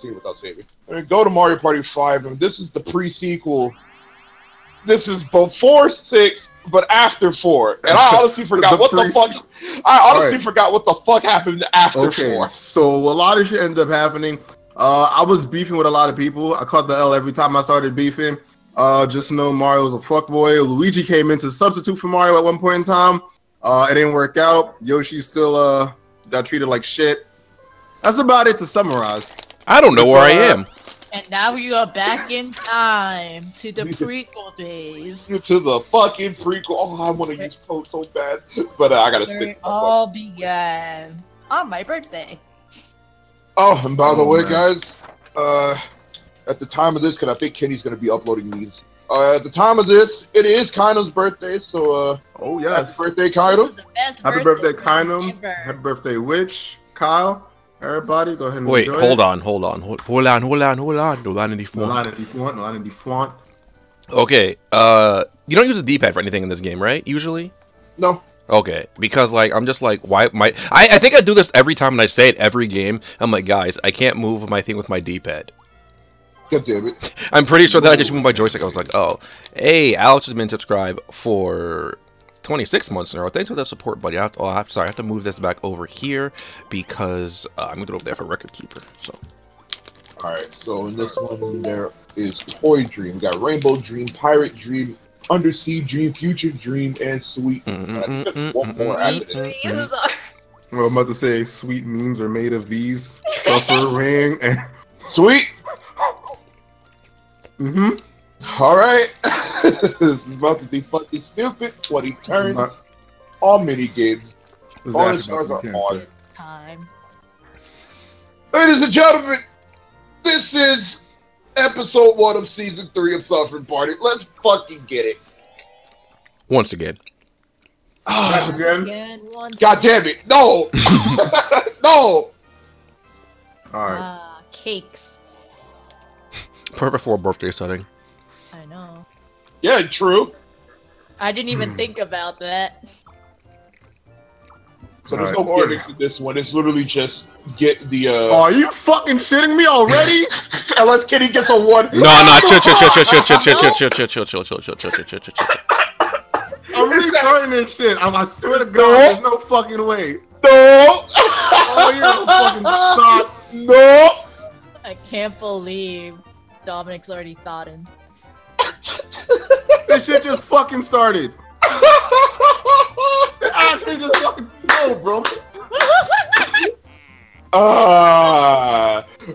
continue without saving. I mean, go to Mario Party 5, and this is the pre-sequel. This is before 6, but after 4. And I honestly forgot what the fuck. I honestly forgot what the fuck happened after 4. So a lot of shit ended up happening. I was beefing with a lot of people. I caught the L every time I started beefing. Just know Mario was a fuckboy. Luigi came in to substitute for Mario at one point in time. It didn't work out. Yoshi still got treated like shit. That's about it to summarize. I don't know where I am. And now we are back in time to the prequel days. To the fucking prequel. Oh, I want to use Toad so bad, but I gotta stick. It all began on my birthday. Oh, and by the way, guys, at the time of this, because I think Kenny's gonna be uploading these. At the time of this, it is Kainem's birthday, so oh yeah, happy birthday, Kainem. Happy birthday, Kainem. Happy birthday, Witch, Kyle. Everybody, go ahead and wait. Hold on. No line in the font. Okay. You don't use a D-pad for anything in this game, right? Usually. No. Okay, because like I'm just like, why my? I think I do this every time, and I say it every game. I'm like, guys, I can't move my thing with my D-pad. God damn it! I'm pretty sure that I just moved my joystick. I was like, oh, hey, Alex has been subscribed for 26 months in a row. Thanks for the support, buddy. Sorry, I have to move this back over here because I'm going to go over there for record keeper. So, all right. So in this one, there is Toy Dream. We got Rainbow Dream, Pirate Dream, Undersea Dream, Future Dream, and Sweet. Well, I'm about to say sweet memes are made of these suffering and sweet. All right, this is about to be fucking stupid. 20 turns, all mini games. All the stars are on. Time. Ladies and gentlemen, this is episode 1 of season 3 of Sovereign Party. Let's fucking get it. Once again. God damn it! No, no. All right. Cakes. Perfect for a birthday setting. I know. Yeah, true. I didn't even think about that. So there's no gimmicks in this one. It's literally just get the. Oh, are you fucking shitting me already? Unless Kenny gets a 1. No, chill. I'm restarting this shit. I swear to God, there's no fucking way. No. Oh, you're a fucking sock. No. I can't believe Dominic's already thought in. This shit just fucking started. It actually just fucking bro.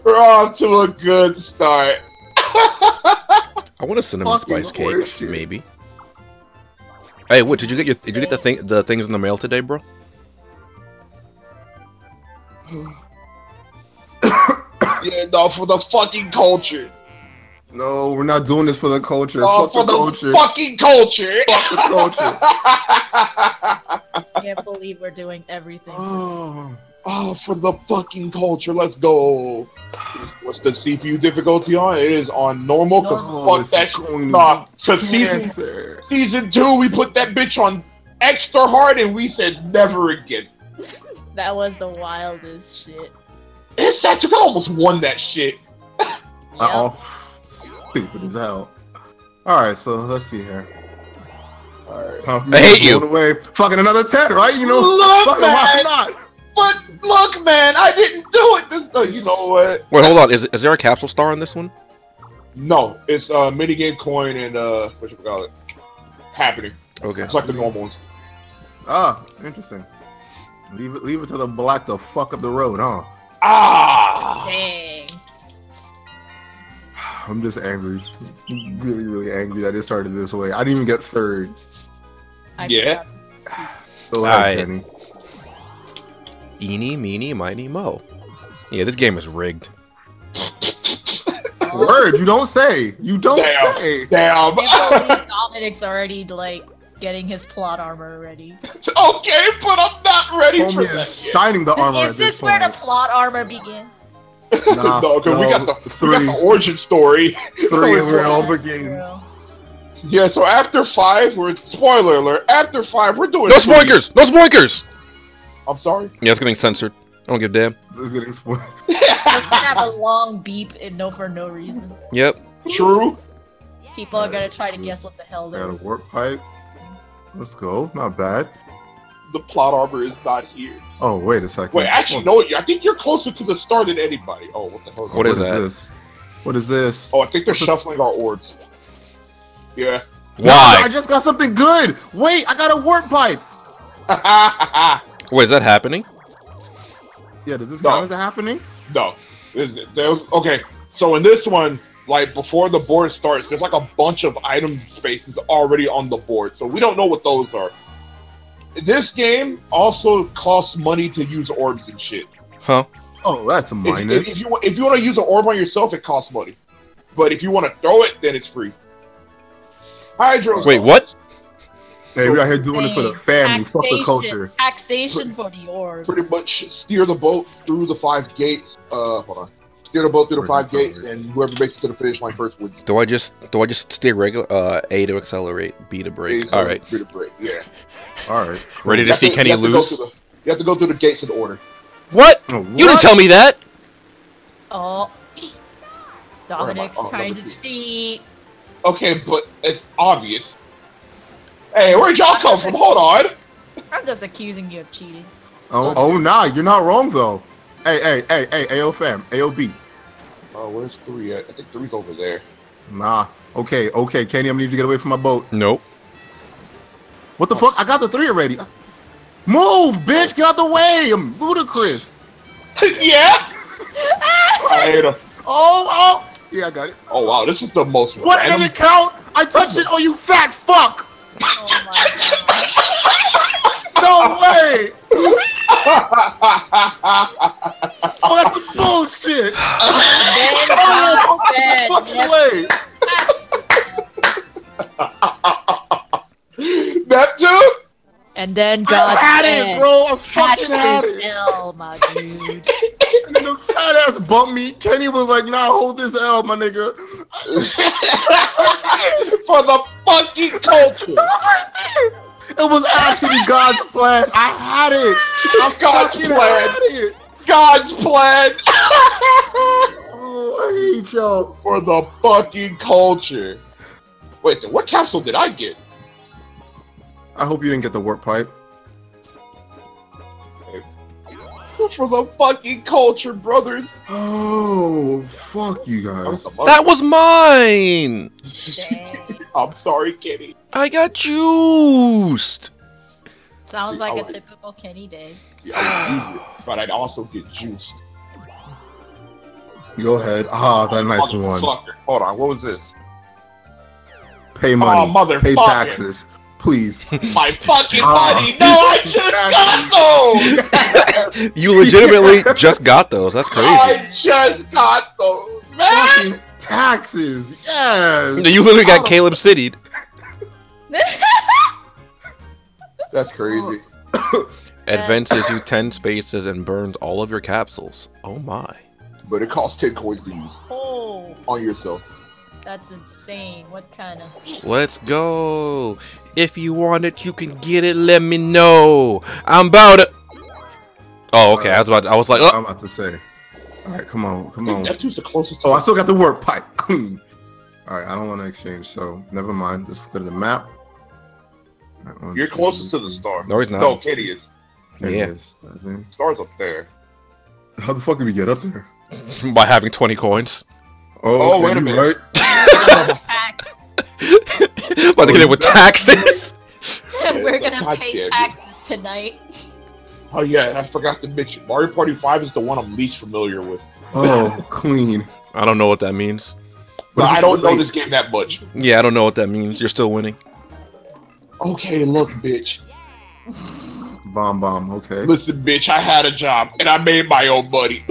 We're off to a good start. I want a cinnamon spice cake, maybe. Hey, what did you get? Did you get the things in the mail today, bro? Yeah, no, for the fucking culture. No, we're not doing this for the culture. Oh, for the culture. Fucking culture. Fuck the culture. I can't believe we're doing everything. Oh, for the fucking culture. Let's go. What's the CPU difficulty on? It is on normal. Fuck that. Because season 2, we put that bitch on extra hard and we said never again. That was the wildest shit. It's that you almost won that shit. Stupid as hell. Alright, so let's see here. Alright. I hate you. Away. Fucking another 10, right? You know, look, man. Why not? But look, man, I didn't do it. This, you know what? Wait, hold on. Is there a capsule star in this one? No, it's minigame coin and what you call it? Happening. Okay. It's like the normal ones. Ah, interesting. Leave it to the black to fuck up the road, huh? Ah. Dang. I'm just angry. Really, really angry that it started this way. I didn't even get 3rd. Yeah. So Kenny. Eeny, meeny, miny, mo. Yeah, this game is rigged. Word, you don't say. You don't say. Damn. Dominic's already, like, getting his plot armor ready. Okay, but I'm not ready for that. Shining the armor. Is this where the plot armor begins? Nah, no, we got the origin story. 3 and where it all begins. Yeah, so after 5, we're spoiler alert. After 5, we're doing no spoilers. No spoilers. I'm sorry. Yeah, it's getting censored. I don't give a damn. This is gonna explode. Just gonna have a long beep and for no reason. Yep. True. People are gonna try to guess what the hell that is. Got a warp pipe. Let's go. Not bad. The plot armor is not here. Oh wait a second. Wait, actually, no. I think you're closer to the star than anybody. Oh, what the hell? What is that? This? What is this? Oh, I think they're shuffling our orbs. Yeah. Why? No, I just got something good. Wait, I got a warp pipe. Wait, is that happening? Yeah, does this count as happening? No. Okay, so in this one, like, before the board starts, there's like a bunch of item spaces already on the board, so we don't know what those are. This game also costs money to use orbs and shit. Huh? Oh, that's a minus. If you want to use an orb on yourself, it costs money. But if you want to throw it, then it's free. Hydro. Wait, what? Hey, we out here doing this for the family. Fuck the culture. Taxation for the orbs. Pretty much steer the boat through the 5 gates. Hold on. Steer the boat through the 5 gates, and whoever makes it to the finish line first wins. Do I just steer regular? A to accelerate, B to brake. All right. B to brake. Yeah. All right. Ready to see Kenny lose? You have to go through the gates in order. What? Oh, what? You didn't tell me that. Oh, Dominic's trying to cheat. Okay, but it's obvious. Hey, where'd y'all come from? Hold on. I'm just accusing you of cheating. Oh, oh, nah, you're not wrong though. Hey, Ayo fam, Ayo B. Oh, where's 3 at? I think 3's over there. Nah. Okay, Kenny, I'm gonna need to get away from my boat. Nope. What the fuck? I got the 3 already. Move, bitch! Get out the way! I'm ludicrous. Yeah. I hate him. Oh. Yeah, I got it. Oh wow, this is the most. What does it count? I touched it. Oh, you fat fuck! Oh no way! Oh, that's the bullshit! Oh, fucking way! Neptune? And then God had it, bro. I fucking had it. L, my dude. And then the fat ass bumped me. Kenny was like, "Nah, hold this L, my nigga." For the fucking culture. It was right there. It was actually God's plan. I had it. I fucking had it. God's plan. Oh, I hate y'all. For the fucking culture. Wait, what capsule did I get? I hope you didn't get the warp pipe. For the fucking culture, brothers. Oh, fuck you guys. That was mine. I'm sorry, Kenny. I got juiced. Sounds like a typical Kenny day. Yeah, I would use it, but I'd also get juiced. Go ahead. Ah, that nice one. Hold on. What was this? Pay money. Pay taxes. Please. My fucking money! No, I just got those! You legitimately just got those. That's crazy. I just got those, man! Fucking taxes, yes! You literally got Caleb City'd. That's crazy. Advances you 10 spaces and burns all of your capsules. Oh my. But it costs 10 coins to use. Oh. On yourself. That's insane. What kind of... Let's go. If you want it, you can get it. Let me know. I'm about to... Oh, okay. I was like... I'm about to say. All right, come on. Neptune's the closest. Oh, I still got the warp pipe. All right, I don't want to exchange, so never mind. Just go to the map. Right, you're closest to the star. No, he's not. No, Kenny is. Yeah. Star's up there. How the fuck did we get up there? By having 20 coins. Oh, wait a minute. Right? About to get it with taxes. We're gonna pay taxes tonight. Oh yeah, I forgot to mention Mario Party 5 is the one I'm least familiar with. Oh, clean. I don't know what that means. But I don't know this game that much. Yeah, I don't know what that means. You're still winning. Okay, look, bitch. Bomb. Okay. Listen, bitch. I had a job and I made my own money.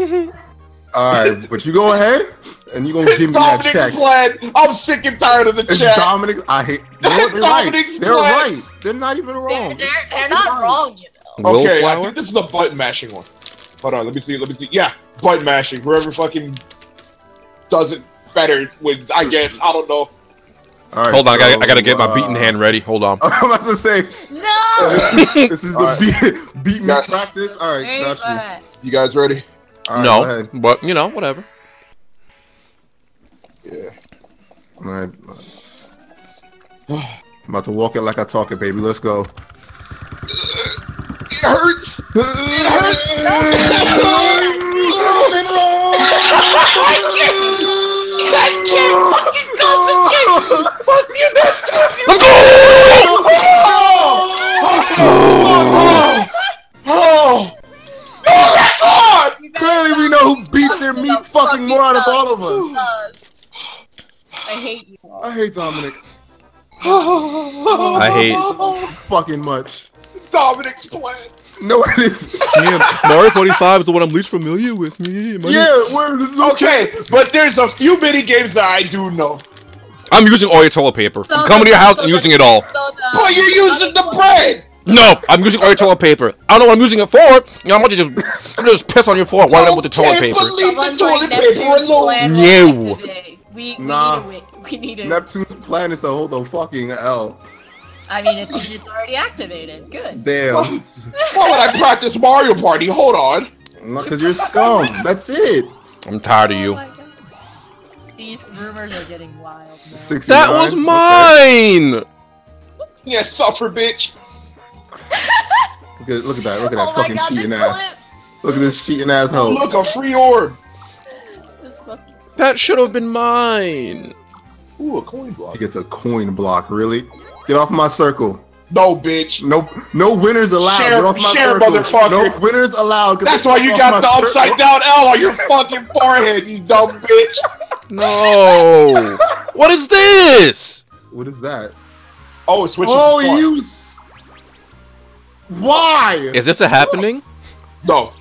Alright, but you go ahead and you're going to give me that check. Plan. I'm sick and tired of the check. Dominic, I hate. They're right. They're right. They're not even wrong. They're not wrong, you know. Okay, I think this is the button mashing one. Hold on, let me see. Yeah, button mashing. Whoever fucking does it better wins, I guess. I don't know. All right, hold on, so, I gotta get my beaten hand ready. Hold on. I'm about to say. No! This is the beat me practice. Alright, got you. You guys ready? All right, no, but you know, whatever. Yeah. All right. I'm about to walk it like I talk it, baby. Let's go. It hurts. It hurts. I can't fucking concentrate. Clearly we know who beat their meat fucking moron of all of us. I hate you. I hate Dominic. I hate fucking much. Dominic's plan. No, it isn't. Damn, Mario Party 5 is the one I'm least familiar with. Okay, but there's a few mini games that I do know. I'm using all your toilet paper. So I'm coming to your house and using it all. But you're using the bread! No, I'm using all your toilet paper. I don't know what I'm using it for. You know, I'm about to just piss on your floor while I'm with the toilet paper. The toilet paper alone. We need it. Neptune's plan is a whole the fucking L. I mean, it's already activated. Good. Damn. Why would I practice Mario Party? Hold on. Because you're scum. That's it. I'm tired of you. Oh, these rumors are getting wild. That was mine. Okay. Yeah, suffer, bitch. Look at that! Look at that fucking cheating ass! Look at this cheating asshole! Look, a free orb. That should have been mine. Ooh, a coin block. He gets a coin block. Really? Get off my circle! No, bitch! No, no winners allowed. Get off my circle, motherfucker! No winners allowed. That's why you got the upside down L on your fucking forehead, you dumb bitch! No! What is this? What is that? Oh, it's switching. Oh, you. Why? Is this a happening? No.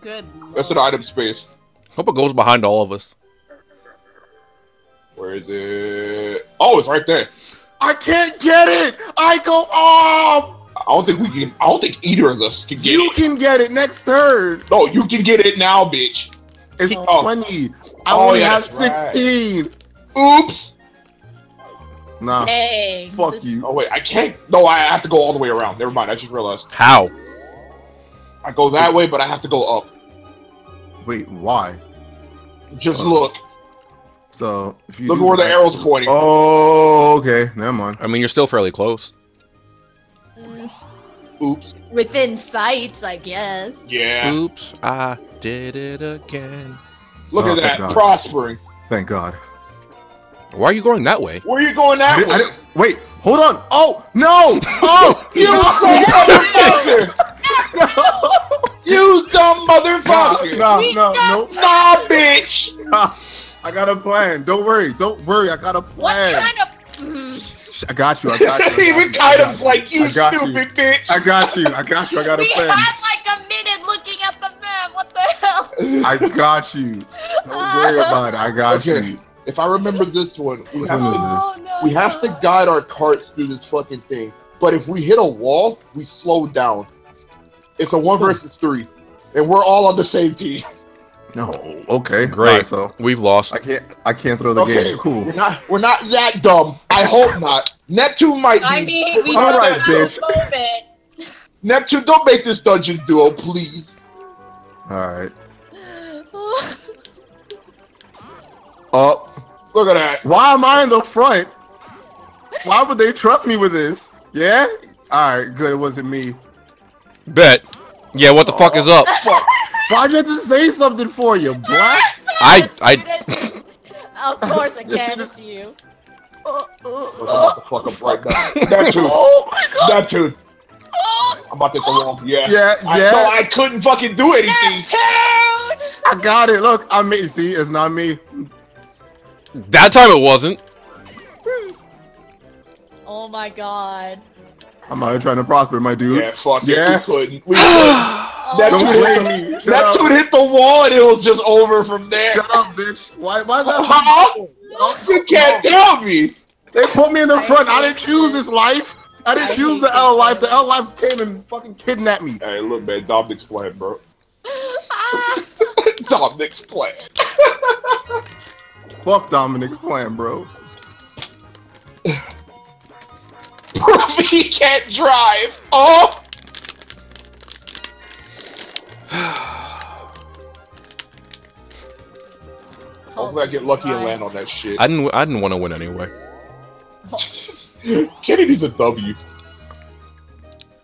Good. That's an item space. Hope it goes behind all of us. Where is it? Oh, it's right there. I can't get it. I go. Oh. I don't think we can. I don't think either of us can get it. You can get it next turn. No, you can get it now, bitch. It's 20. I only have 16. Right. Oops. Nah. Dang, fuck you. Oh wait, I can't. No, I have to go all the way around. Never mind. I just realized. How? I go that way, but I have to go up. Wait, why? Just look. So if you look where the arrow's pointing. Oh, okay. Never mind. I mean, you're still fairly close. Mm. Oops. Within sights, I guess. Yeah. Oops, I did it again. Look at that, prospering. Thank God. Why are you going that way? Where are you going that way? Wait, hold on. Oh, no! Oh! You dumb motherfucker! You dumb motherfucker! No. Nah, bitch! I got a plan. Don't worry. I got a plan. What kind of... I got you. Even Kainem's like, you stupid bitch. I got you. I got a plan. We had like a minute looking at the map. What the hell? I got you. Don't worry about it. I got you. If I remember this one, we have to guide our carts through this fucking thing. But if we hit a wall, we slow down. It's a 1 versus 3, and we're all on the same team. No, okay, great. Right, so we've lost. I can't throw the game. Cool. We're not that dumb. I hope not. Neptune might be. I mean, we all right, bitch. Neptune, don't make this dungeon duo, please. All right. Up. Look at that. Why am I in the front? Why would they trust me with this? Yeah? Alright, good. It wasn't me. Bet. Yeah, what the fuck is up? Fuck. Why did you say something for you, black? Of course, again, it's you. What the fuck, black? Neptune. Oh my God. Neptune. I'm about to go wrong. Yeah. Yeah, yeah. I couldn't fucking do anything. Neptune! I got it. Look, I mean, see, it's not me. That time it wasn't. Oh my God. I'm out here trying to prosper, my dude. Yeah, fuck yeah. It. We couldn't. Don't blame me. That dude hit the wall and it was just over from there. Shut up, bitch. Why is that? You can't tell me. They put me in the front. I didn't choose this life. I didn't choose the L life. The L life came and fucking kidnapped me. Hey, look, man. Dominic's plan, bro. Dominic's plan. Fuck Dominic's plan, bro. He can't drive. Oh! Hopefully I get lucky and land on that shit. I didn't want to win anyway. Kenny needs a W.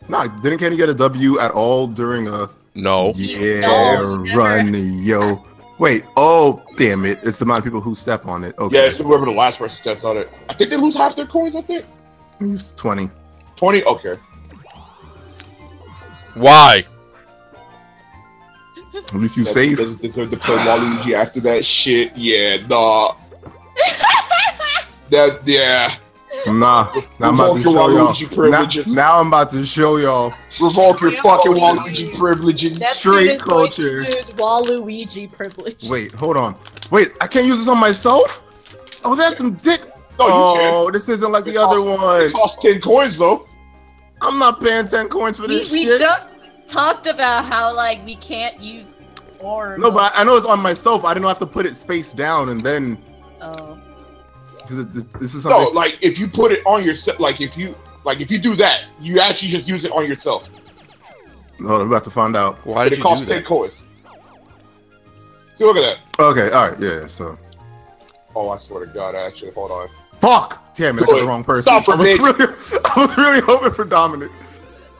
Nah, didn't Kenny get a W at all during a... No. Yeah, no, run, yo. Wait, oh, damn it. It's the amount of people who step on it. Okay. Yeah, it's whoever the last person steps on it. I think they lose half their coins, I think. It's 20. 20? Okay. Why? At least you saved. Doesn't deserve to play Waluigi after that shit. Yeah, nah. That, yeah. Nah, now I'm about to show y'all. Now I'm about to show y'all. Revoke your fucking Waluigi privilege and straight culture. Waluigi privilege. Wait, hold on. Wait, I can't use this on myself? Oh, that's some dick. No, oh, this isn't like the other one. It costs 10 coins, though. I'm not paying 10 coins for this shit. We just talked about how, like, we can't use orbs. No, but I know it's on myself. I didn't have to put it space down and then... Oh. It's, this is something... No, like if you put it on yourself, like if you do that, you actually just use it on yourself. No, I'm about to find out. Why did it cost 10 coins? See, look at that. Okay, all right, yeah. So. Oh, I swear to God, I actually hold on. Fuck! Damn it, I got the wrong person. Stop for Nick. I was really hoping for Dominic.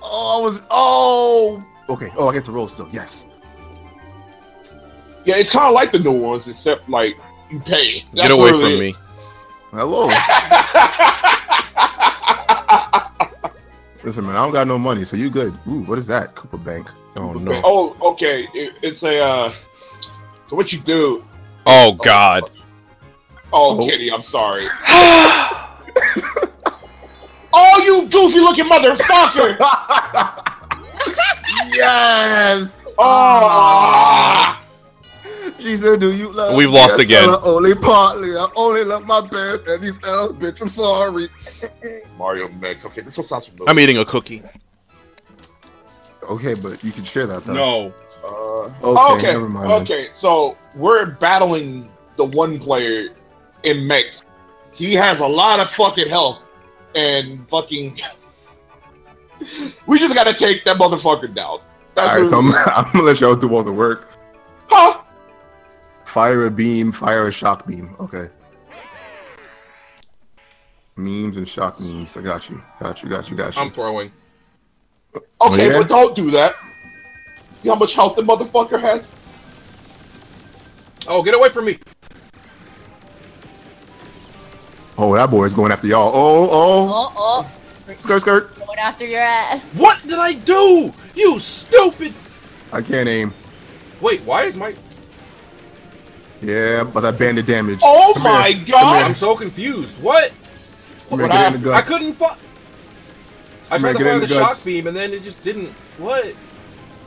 Oh, I was. Oh. Okay. Oh, I get to roll still. Yes. Yeah, it's kind of like the new ones, except like you pay. That's get away from me. Hello. Listen, man, I don't got no money, so you good. Ooh, what is that? Koopa Bank. Oh, Koopa no. Bank. Oh, okay. It's a, so what you do... Oh, God. Oh, Kitty, I'm sorry. Oh, you goofy-looking motherfucker! Yes! Oh! She said, do you love We've me? Lost I again. Only partly. I only love my bed and these elves, bitch. I'm sorry. Mario Mix. Okay, this one sounds familiar. I'm eating a cookie. Okay, but you can share that though. No. Okay, never mind. Okay, man. So we're battling the one player in Mix. He has a lot of fucking health and fucking... We just gotta take that motherfucker down. That's all right, so I'm gonna let y'all do all the work. Huh? Fire a beam, fire a shock beam. Okay. Memes and shock memes. I got you. Got you. I'm throwing. Okay, oh, yeah? But don't do that. You know how much health the motherfucker has? Oh, get away from me. Oh, that boy's going after y'all. Oh. Skirt. Going after your ass. What did I do? You stupid. I can't aim. Wait, why is my... Yeah, but I banded damage. Oh my God! I'm so confused. What? I couldn't fuck. I tried to fire the shock beam and then it just didn't. What?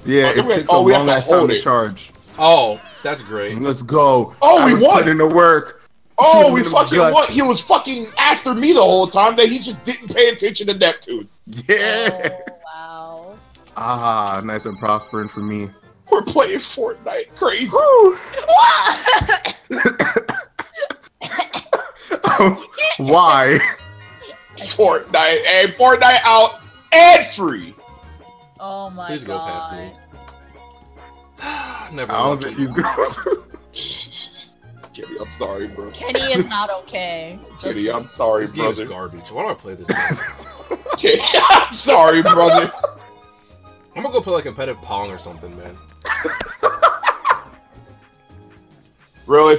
Yeah, it takes a long ass time to charge. Oh, that's great. Let's go. Oh, we won. Put in the work. Oh, we fucking won. He was fucking after me the whole time that he just didn't pay attention to Neptune. Yeah. Oh, wow. Ah, nice and prospering for me. We're playing Fortnite, crazy. Why? Fortnite and Fortnite out and free. Oh my Please God! Go past me. Never. I don't think he's going to. Kenny, I'm sorry, bro. Kenny is not okay. Kenny, I'm sorry, brother. This game is garbage. Why do I play this game? Kenny, I'm sorry, brother. I'm gonna go play like competitive Pong or something, man. Really?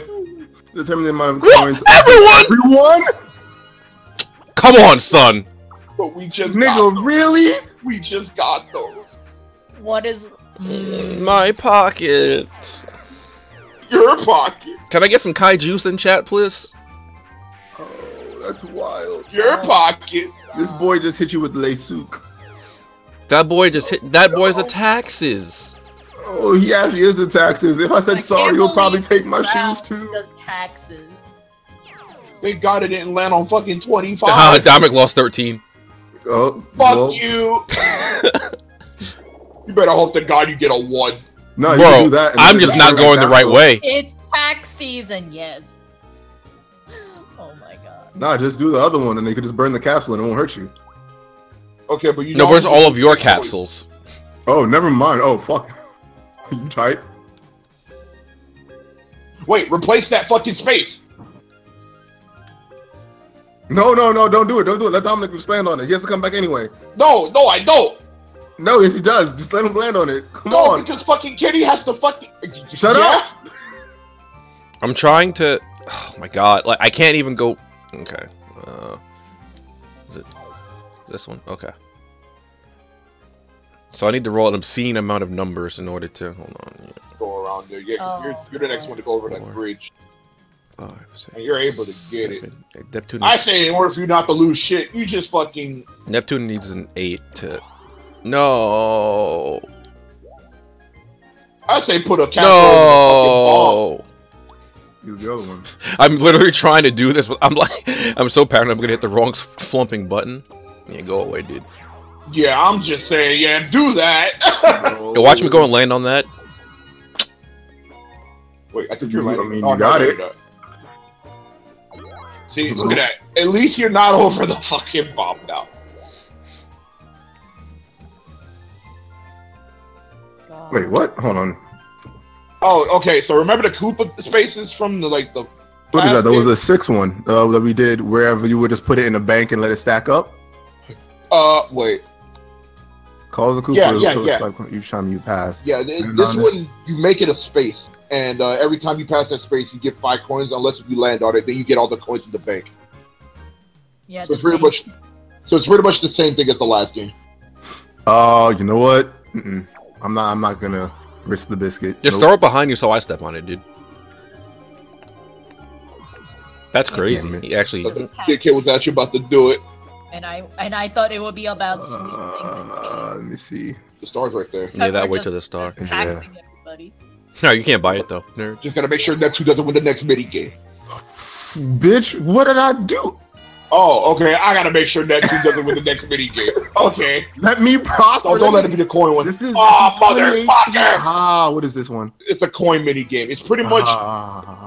Determine the amount of coins. Everyone! Come on, son! But we just Nigga, got really? We just got those. What is... my pockets. Your pocket. Can I get some Kai juice in chat, please? Oh, that's wild. Your pocket. This boy just hit you with Leisuk. That boy just hit. That boy's a taxes. Oh, he actually is a taxes. If I said sorry, he'll probably take my shoes too. The taxes. Thank God it didn't land on fucking 25. Dominic lost 13. Oh, fuck you. You better hope to God you get a 1. No, bro, you do that. I'm just not going the right way. It's tax season, yes. Oh my God. Nah, just do the other one, and they could just burn the capsule, and it won't hurt you. Okay, but you know where's all of your capsules? Oh, never mind. Oh, fuck. You tight? Wait, replace that fucking space. No, no, no, don't do it. Don't do it. Let Dominic just land on it. He has to come back anyway. No, no, I don't. No, yes, he does. Just let him land on it. Come on. No, because fucking Kenny has to fucking... Shut up. I'm trying to... Oh, my God. Like, I can't even go... Okay. Is it this one? Okay. So I need to roll an obscene amount of numbers in order to... Hold on. Go around there. Yeah, because you're the next one to go over that bridge. Five, six, and you're able to get it. Neptune. I say, in order for you not to lose shit, you just fucking... Neptune needs an 8 to... No. I say put a cap on the fucking ball. Use the other one. I'm literally trying to do this, but I'm like... I'm so paranoid I'm going to hit the wrong flumping button. Yeah, go away, dude. Yeah, I'm just saying, yeah, do that. Yo, watch me go and land on that. Wait, I think you're landing. I mean, you got it. See, look at that. At least you're not over the fucking bomb now. God. Wait, what? Hold on. Oh, okay. So remember the Koopa spaces from the like the. What is that? There was a 6th one that we did wherever you would just put it in a bank and let it stack up. Wait. Call the Koopa. Yeah, yeah, yeah. Like each time you pass. Yeah, this one you make it a space. And every time you pass that space, you get 5 coins. Unless if you land on it, then you get all the coins in the bank. Yeah. So it's pretty much, the same thing as the last game. Oh, you know what? Mm-mm. I'm not gonna risk the biscuit. Just throw it behind you, so I step on it, dude. That's crazy. He actually. The kid was actually about to do it. And I thought it would be about sweet things. Let me see. The star's right there. Yeah, that way to the star. Taxing everybody. No, you can't buy it though. Nerd. Just gotta make sure Neptune doesn't win the next mini game. Bitch, what did I do? Oh, okay. I gotta make sure Neptune doesn't win the next mini game. Okay. Let me prosper. Oh, don't let it be the coin one. This is motherfucker! Ah, what is this one? It's a coin mini game. It's pretty much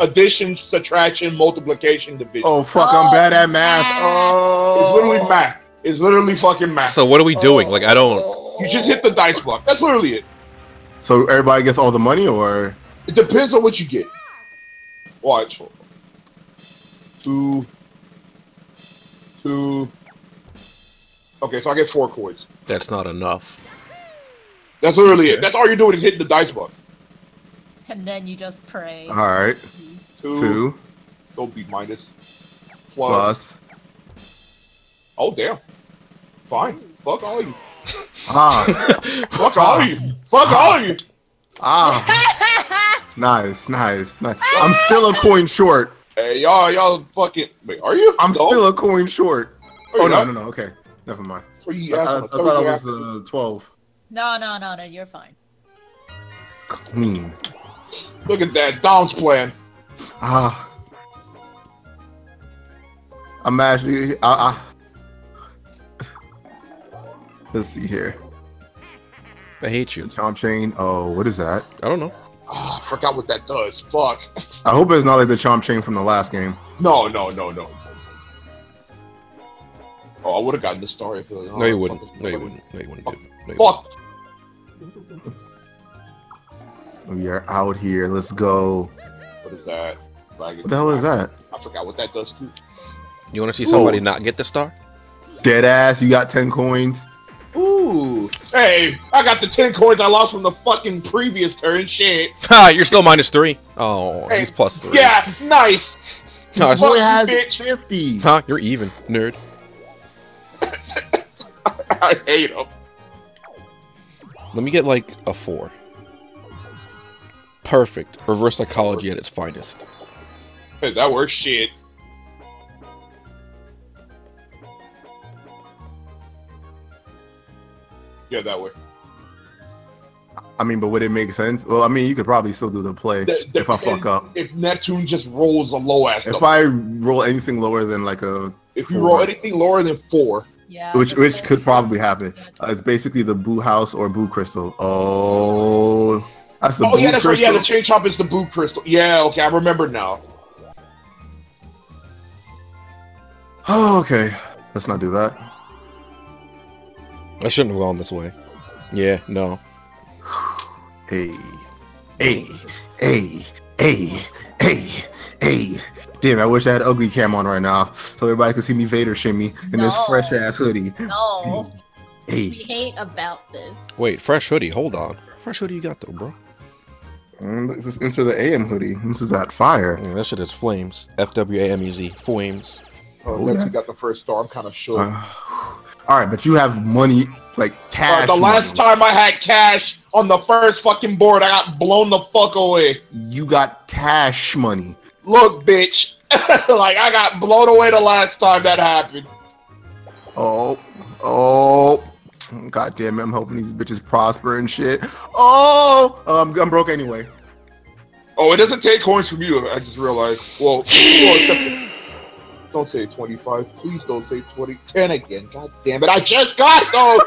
addition, subtraction, multiplication, division. Oh fuck! I'm bad at math. Oh. It's literally math. It's literally fucking math. So what are we doing? Like I don't. You just hit the dice block. That's literally it. So everybody gets all the money, or it depends on what you get. Watch. 2, 2. Okay, so I get 4 coins. That's not enough. That's literally it. That's all you're doing is hitting the dice button. And then you just pray. All right. 2. Don't be minus. Plus. Oh damn. Fine. Fuck all you. Fuck all of you! Fuck all of you! Nice, nice, nice. I'm still a coin short. Hey, y'all fucking... Wait, are you? I'm still a coin short. Oh, no, no, no, okay. Never mind. I thought I was 12. No, no, no, no, you're fine. Clean. Look at that, Dom's plan. Ah. I'm actually... Let's see here. I hate you. Chomp chain. Oh, what is that? I don't know. Oh, I forgot what that does. Fuck. I hope it's not like the chomp chain from the last game. No, no, no, no. Oh, I would have gotten the star. If no, you wouldn't. No, you wouldn't. No, you wouldn't. Fuck. We are out here. Let's go. What is that? What the hell is that? I forgot what that does too. You want to see somebody not get the star? Dead ass. You got 10 coins. Ooh. Hey, I got the 10 coins I lost from the fucking previous turn. Shit. Ha, you're still -3. Oh, hey, he's +3. Yeah, nice. No, boy has bitch. 50. Huh, you're even, nerd. I hate him. Let me get like a 4. Perfect. Reverse psychology at its finest. Hey, that works shit. Yeah, that way. I mean, but would it make sense? Well, I mean, you could probably still do the play if I fuck up. If Neptune just rolls a low ass. If I roll anything lower than like a. If you roll anything lower than 4. Yeah. Which could probably happen. It's basically the Boo House or Boo Crystal. Oh, that's the. Oh yeah, that's right. Yeah, the chain chop is the Boo Crystal. Yeah. Okay, I remember now. Oh, okay. Let's not do that. I shouldn't have gone this way. Yeah, no. Hey. Hey. Hey. Hey. Hey. Hey. Damn, I wish I had ugly cam on right now so everybody could see me Vader shimmy in this fresh ass hoodie. No. Hey. We hate about this. Wait, fresh hoodie. Hold on. Fresh hoodie you got though, bro? This is Into the AM hoodie. This is that fire. Yeah, that shit is flames. F-W-A-M-E-Z. Flames. Oh, Neptune got the first star. I'm kind of sure. All right, but you have money, like cash. The last time I had cash on the first fucking board, I got blown the fuck away. You got cash money. Look, bitch. Like, I got blown away the last time that happened. Oh. God damn it, I'm hoping these bitches prosper and shit. I'm broke anyway. Oh, it doesn't take coins from you, I just realized. Well, don't say 25. Please don't say 20. 10 again. God damn it, I just got those!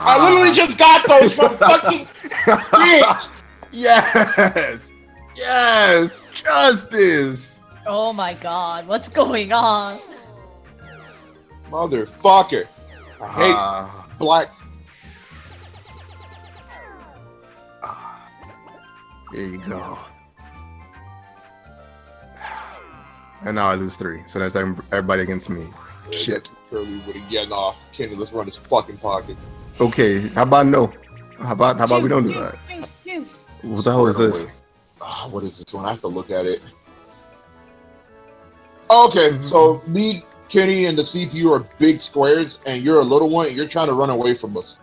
I literally just got those from fucking bitch! Yes! Justice! Oh my god, what's going on? Motherfucker. I hate black. There you go. And now I lose 3, so that's everybody against me. Shit. Curly would have gotten off. Kenny, let's run his fucking pocket. Okay, how about no? How about we don't do that? Juice. What the hell is this? Oh, what is this one? I have to look at it. Okay, so me, Kenny, and the CPU are big squares, and you're a little one, and you're trying to run away from us.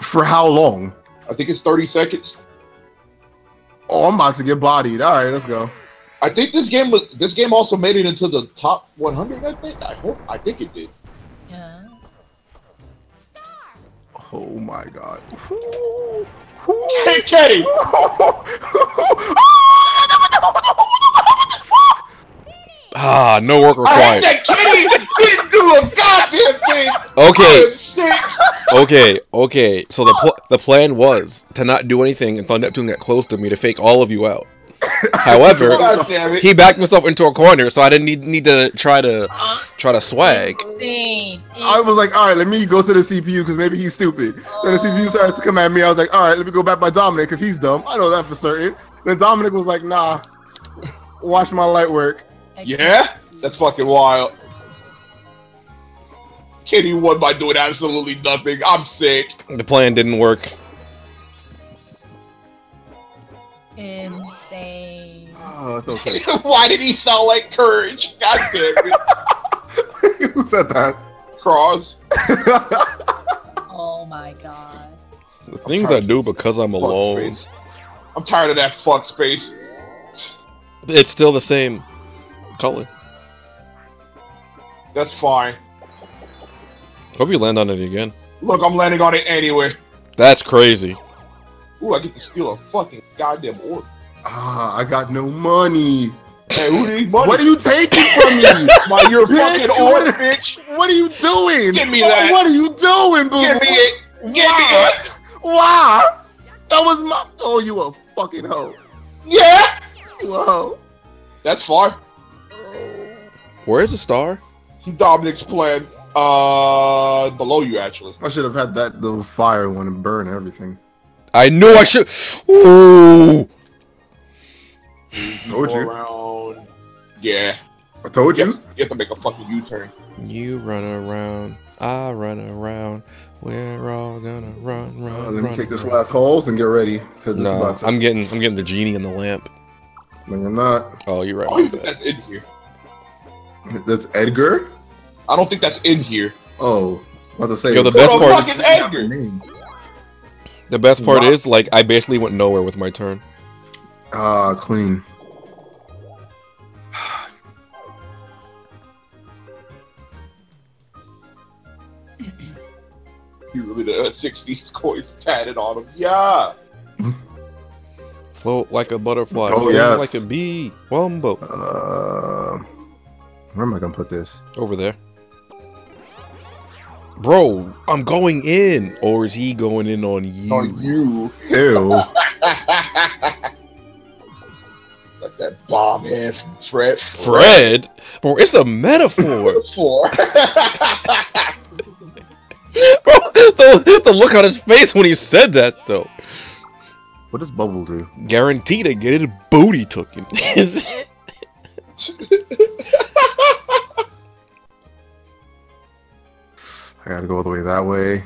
For how long? I think it's 30 seconds. Oh, I'm about to get bodied. All right, let's go. I think this game also made it into the top 100, I think. I think it did. Yeah. Oh, my God. Hey, Kenny! Ah, no work required. I hate that Kenny didn't do a goddamn thing. Okay. So the plan was to not do anything until Neptune got close to me to fake all of you out. However, he backed himself into a corner, so I didn't need to try to swag. Insane. I was like, all right, let me go to the CPU because maybe he's stupid. Then the CPU starts to come at me. I was like, all right, let me go back by Dominic because he's dumb. I know that for certain. Then Dominic was like, nah, watch my light work. Yeah? That's fucking wild. Kenny won by doing absolutely nothing. I'm sick. The plan didn't work. Insane. Oh, it's okay. Why did he sound like Courage? God damn it. Who said that? Cross. Oh my god. The things I do because I'm alone. Space. I'm tired of that fuck space. It's still the same color. That's fine. Hope you land on it again. Look, I'm landing on it anyway. That's crazy. Ooh, I get to steal a fucking goddamn orb. I got no money. Hey, who needs money? What are you taking from me? My, you're fucking orb, bitch. What are you doing? Give me that. What are you doing, boo? Give me it. Give me it. Why? That was my. Oh, you a fucking hoe. Yeah. Whoa. That's far. Where is the star? Dominic's plan. Below you, actually. I should have had that little fire one and burn everything. I knew I should. Ooh. Told you. Around. Yeah. I told you. You have to make a fucking U-turn. You run around. I run around. We're all gonna run. Let me take this last holes and get ready. I'm getting the genie in the lamp. No, you're not. Oh, you're right. Oh, that's in here. That's Edgar? I don't think that's in here. Oh, I was about to say. Yo, the best part is Edgar. The best part is, like, I basically went nowhere with my turn. Ah, clean. You really the 60s coins tatted on him. Yeah. Float like a butterfly. Oh, yes. Like a bee. Wombo. Where am I gonna put this? Over there. Bro, I'm going in. Or is he going in on you? On you. Ew. Like that bomb man from Fred. Fred? Bro, it's a metaphor. Bro, the look on his face when he said that, though. What does Bubble do? Guaranteed to get his booty taken. I gotta go all the way that way.